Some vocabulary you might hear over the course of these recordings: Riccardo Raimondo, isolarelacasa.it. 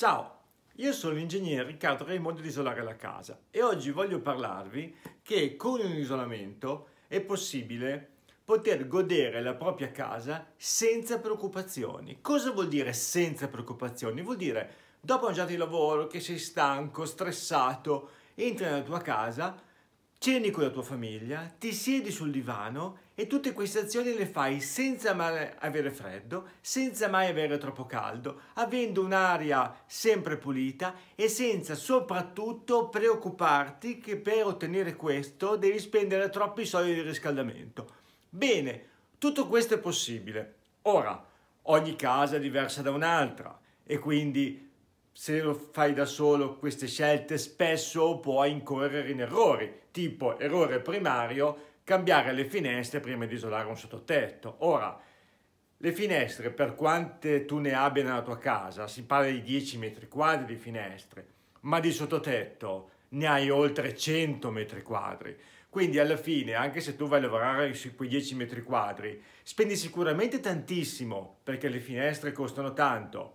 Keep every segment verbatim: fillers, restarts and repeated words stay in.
Ciao, io sono l'ingegnere Riccardo Raimondo di Isolare la Casa e oggi voglio parlarvi che con un isolamento è possibile poter godere la propria casa senza preoccupazioni. Cosa vuol dire senza preoccupazioni? Vuol dire dopo una giornata di lavoro che sei stanco, stressato, entri nella tua casa, ceni con la tua famiglia, ti siedi sul divano e tutte queste azioni le fai senza mai avere freddo, senza mai avere troppo caldo, avendo un'aria sempre pulita e senza soprattutto preoccuparti che per ottenere questo devi spendere troppi soldi di riscaldamento. Bene, tutto questo è possibile. Ora, ogni casa è diversa da un'altra e quindi se lo fai da solo queste scelte spesso puoi incorrere in errori, tipo errore primario, cambiare le finestre prima di isolare un sottotetto. Ora, le finestre, per quante tu ne abbia nella tua casa, si parla di dieci metri quadri di finestre, ma di sottotetto ne hai oltre cento metri quadri. Quindi alla fine, anche se tu vai a lavorare su quei dieci metri quadri, spendi sicuramente tantissimo, perché le finestre costano tanto,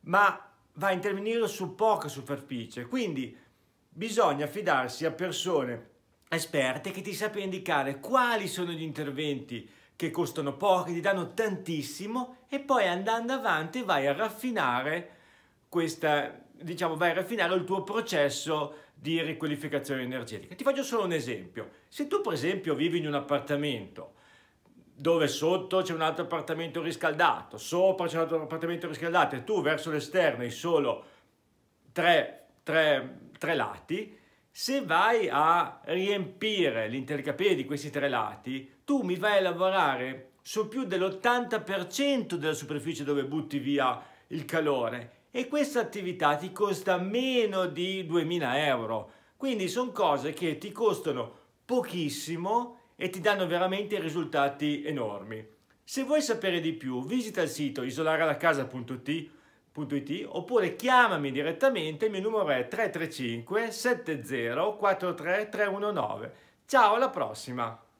ma va a intervenire su poca superficie, quindi bisogna affidarsi a persone esperte che ti sappiano indicare quali sono gli interventi che costano poco, ti danno tantissimo e poi andando avanti vai a raffinare questa, diciamo, vai a raffinare il tuo processo di riqualificazione energetica. Ti faccio solo un esempio. Se tu per esempio vivi in un appartamento dove sotto c'è un altro appartamento riscaldato, sopra c'è un altro appartamento riscaldato e tu verso l'esterno hai solo tre, tre, tre lati, se vai a riempire l'intercapedine di questi tre lati, tu mi vai a lavorare su più dell'ottanta per cento della superficie dove butti via il calore e questa attività ti costa meno di duemila euro. Quindi sono cose che ti costano pochissimo e ti danno veramente risultati enormi. Se vuoi sapere di più, visita il sito isolare la casa punto it oppure chiamami direttamente, il mio numero è tre tre cinque settanta quattro tre tre uno nove. Ciao, alla prossima!